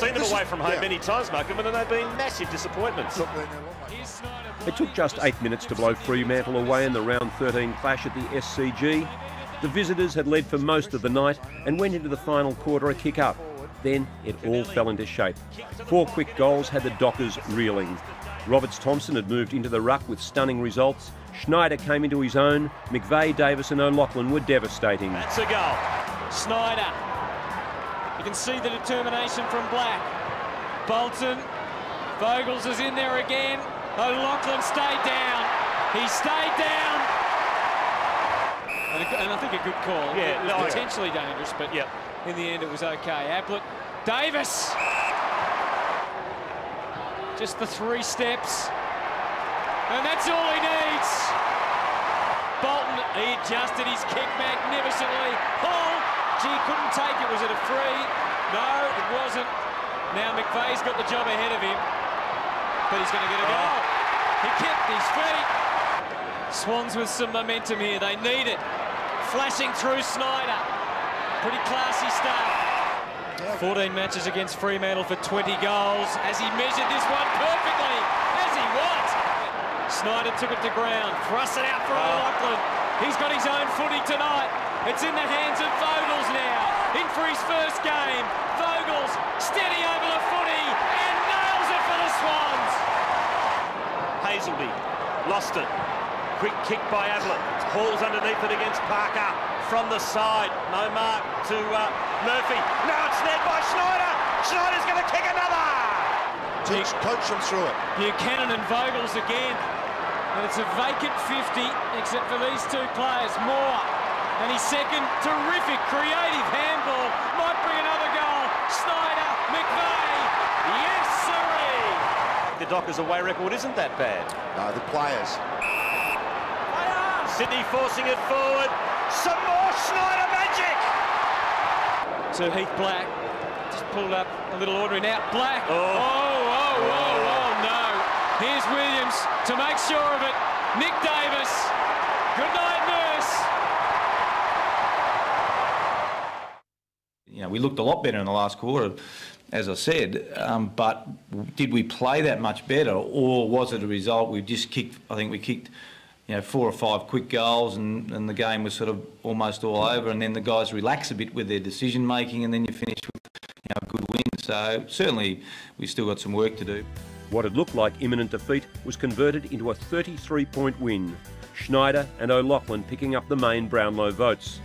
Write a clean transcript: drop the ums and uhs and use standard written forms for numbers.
They've been them away from home many times, Markham, and they've been massive disappointments. It took just 8 minutes to blow Fremantle away in the round 13 clash at the SCG. The visitors had led for most of the night and went into the final quarter a kick up. Then it all fell into shape. Four quick goals had the Dockers reeling. Roberts Thompson had moved into the ruck with stunning results. Schneider came into his own. McVeigh, Davis and O'Loughlin were devastating. That's a goal. Schneider. You can see the determination from Black. Bolton. Vogels is in there again. O'Loughlin stayed down. He stayed down. And I think a good call. Yeah, it was potentially dangerous, but yep, in the end it was okay. Ablett. Davis. Just the three steps. And that's all he needs. Bolton, he adjusted his kick magnificently. Oh, gee, couldn't take it. Was it a free? No, it wasn't. Now McVeigh's got the job ahead of him. But he's going to get a goal. He kept his feet. Swans with some momentum here. They need it. Flashing through Schneider. Pretty classy stuff. 14 matches against Fremantle for 20 goals. As he measured this one perfectly. As he was. Schneider took it to ground, thrusts it out for O'Loughlin. He's got his own footy tonight. It's in the hands of Vogels now. In for his first game. Vogels steady over the footy and nails it for the Swans. Hazelby lost it. Quick kick by Ablett. Hauls underneath it against Parker from the side. No mark to Murphy. Now it's led by Schneider. Schneider's going to kick another. Coach them through it. Buchanan and Vogels again. And it's a vacant 50, except for these two players. Moore, and his second terrific, creative handball. Might bring another goal. Schneider, McVeigh, yes sirree! The Dockers' away record isn't that bad. No, the players. Sydney forcing it forward. Some more Schneider magic! So Heath Black just pulled up a little order in out. Black. Oh, no. Here's Williams to make sure of it. Nick Davis. Good night, Nurse. You know, we looked a lot better in the last quarter, as I said, but did we play that much better, or was it a result? We just kicked, I think we kicked, you know, 4 or 5 quick goals and the game was sort of almost all over, and then the guys relax a bit with their decision-making and then you finish with, you know, a good win. So certainly we still got some work to do. What had looked like imminent defeat was converted into a 33-point win. Schneider and O'Loughlin picking up the main Brownlow votes.